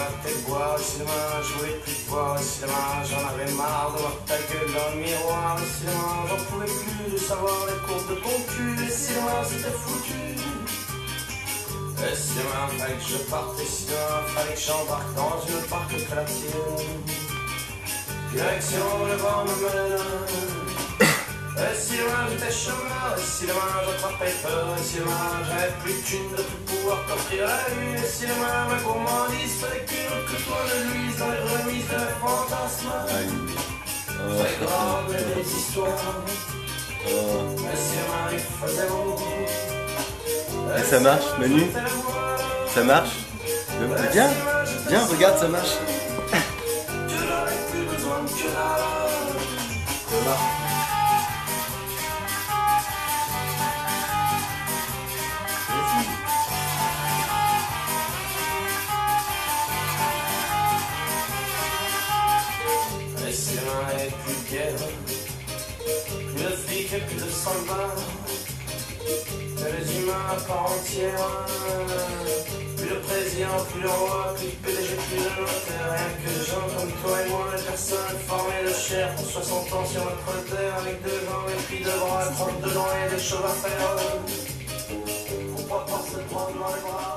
ratais le bois, c'est demain, je voulais plus de toi, c'est demain, j'en avais marre de voir ta gueule dans le miroir, c'est demain, j'en pouvais plus de savoir les courbes de ton cul, et c'est demain, c'était foutu. Et si demain fallait que je parte, et si demain fallait que j'embarque dans une autre barque que la tienne, direction le vent me mène. Et si demain j'étais chômeur, et si demain j'attrapais peur, et si demain j'avais plus de thunes de tout pouvoir t'offrir la lune, et si demain ma gourmandise fallait qu'une autre que toi ne luise dans les remises de fantasme, c'est grave et des histoires. Et si demain il faisait bon goût. Et ça marche, Manu? Ça marche? Viens, viens, regarde, ça marche. Et si demain il n'y avait plus de guerre, plus de flics et plus de soldats, que les humains à part entière, plus le président, plus le roi, plus le PDG, plus le notaire, rien que des gens comme toi et moi, les personnes formées de chair pour 60 ans sur notre terre, avec deux gens et puis deux bras, 32 ans et des choses à faire, pour pas pouvoir se prendre dans les bras.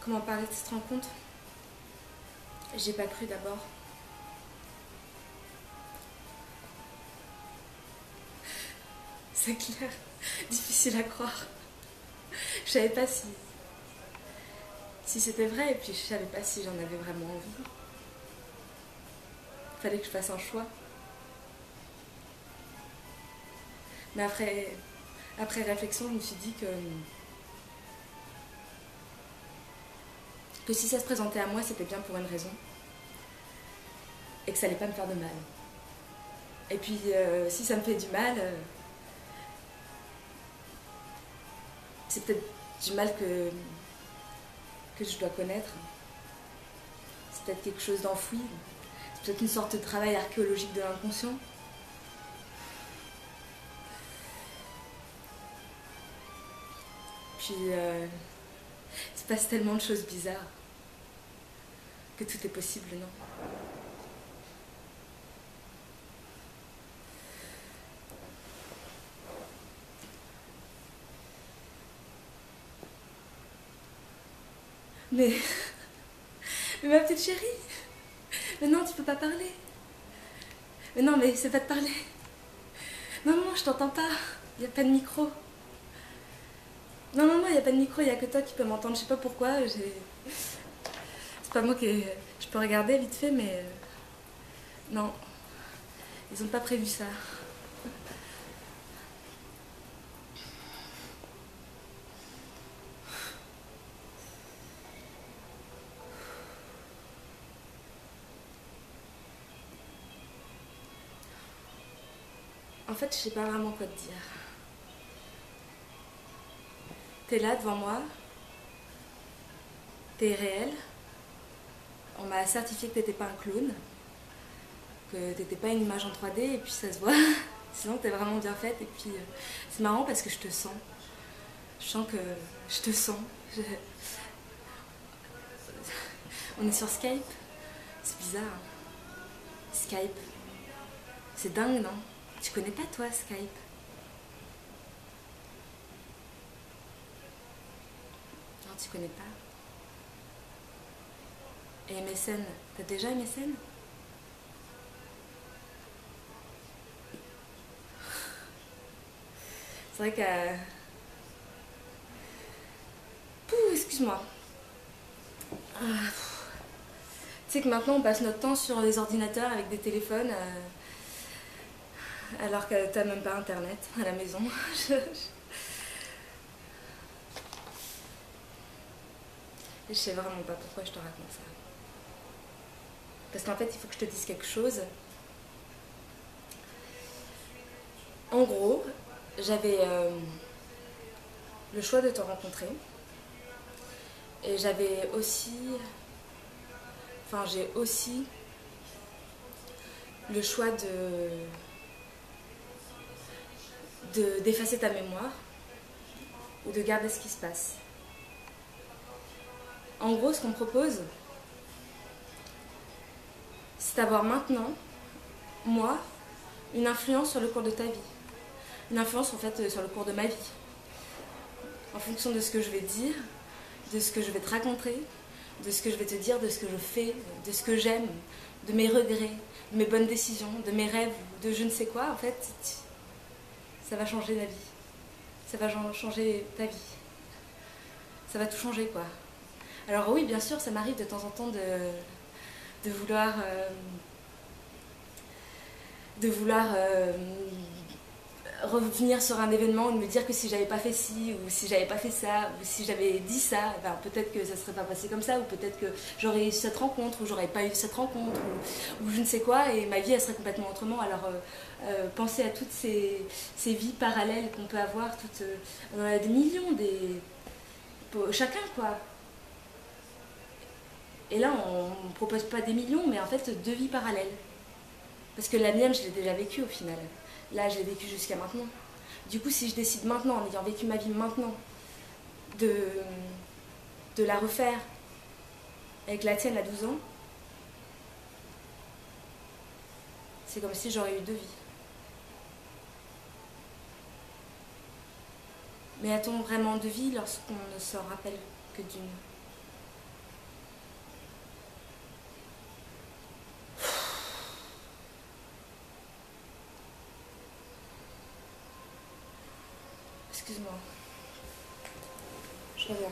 Comment parler de cette rencontre? J'ai pas cru d'abord. C'est clair, difficile à croire. Je savais pas si c'était vrai, et puis je savais pas si j'en avais vraiment envie. Fallait que je fasse un choix. Mais après réflexion, je me suis dit que si ça se présentait à moi, c'était bien pour une raison, et que ça allait pas me faire de mal. Et puis, si ça me fait du mal, c'est peut-être du mal que je dois connaître. C'est peut-être quelque chose d'enfoui, c'est peut-être une sorte de travail archéologique de l'inconscient. Puis, il se passe tellement de choses bizarres. Que tout est possible, non? Mais ma petite chérie, mais non, tu peux pas parler. Mais non, mais c'est pas de parler. Maman, je t'entends pas. Y a pas de micro. Non, non, non, y a pas de micro, y a que toi qui peux m'entendre. Je sais pas pourquoi, c'est pas moi qui... Je peux regarder vite fait, mais... Non, ils ont pas prévu ça. En fait, je sais pas vraiment quoi te dire. T'es là devant moi, t'es réel, on m'a certifié que t'étais pas un clown, que t'étais pas une image en 3D, et puis ça se voit, sinon t'es vraiment bien faite, et puis c'est marrant parce que je te sens, On est sur Skype, c'est bizarre, hein. Skype, c'est dingue, non? Tu connais pas toi Skype? Tu connais pas. Et MSN, t'as déjà MSN? C'est vrai que... Pouh, excuse-moi. Ah, tu sais que maintenant on passe notre temps sur les ordinateurs avec des téléphones, alors que t'as même pas internet à la maison. Je sais vraiment pas pourquoi je te raconte ça. Parce qu'en fait, il faut que je te dise quelque chose. En gros, j'avais le choix de te rencontrer et j'avais aussi, enfin j'ai aussi le choix d'effacer ta mémoire ou de garder ce qui se passe. En gros, ce qu'on propose, c'est d'avoir maintenant, moi, une influence sur le cours de ta vie. Une influence, en fait, sur le cours de ma vie. En fonction de ce que je vais dire, de ce que je vais te raconter, de ce que je vais te dire, de ce que je fais, de ce que j'aime, de mes regrets, de mes bonnes décisions, de mes rêves, de je ne sais quoi, en fait, ça va changer la vie. Ça va changer ta vie. Ça va tout changer, quoi. Alors oui, bien sûr, ça m'arrive de temps en temps de vouloir... revenir sur un événement ou de me dire que si j'avais pas fait ci ou si j'avais pas fait ça ou si j'avais dit ça, ben peut-être que ça serait pas passé comme ça ou peut-être que j'aurais eu cette rencontre ou j'aurais pas eu cette rencontre ou je ne sais quoi et ma vie elle serait complètement autrement. Alors pensez à toutes ces vies parallèles qu'on peut avoir, toutes, on en a des millions, chacun quoi. Et là on propose pas des millions mais en fait 2 vies parallèles. Parce que la mienne, je l'ai déjà vécue au final. Là, je l'ai vécue jusqu'à maintenant. Du coup, si je décide maintenant, en ayant vécu ma vie maintenant, de la refaire avec la tienne à 12 ans, c'est comme si j'aurais eu 2 vies. Mais a-t-on vraiment 2 vies lorsqu'on ne se rappelle que d'une ? Excuse-moi, je reviens.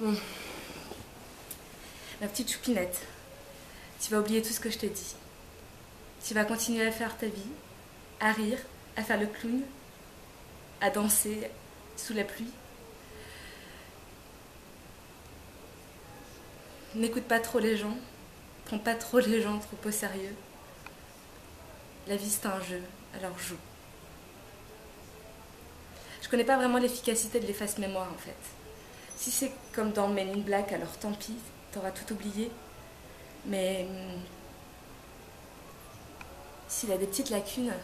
Bon. Ma petite choupinette, tu vas oublier tout ce que je t'ai dit. Tu vas continuer à faire ta vie, à rire, à faire le clown, à danser sous la pluie. N'écoute pas trop les gens, prends pas trop les gens trop au sérieux. La vie c'est un jeu, alors joue. Je connais pas vraiment l'efficacité de l'efface-mémoire en fait. Si c'est comme dans Men in Black, alors tant pis, t'auras tout oublié. Mais s'il a des petites lacunes,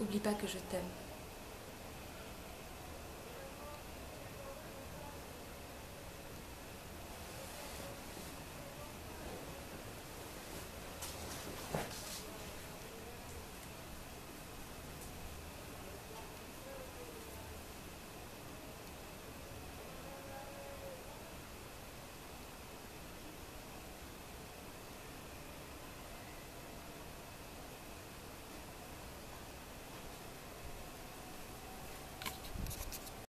oublie pas que je t'aime.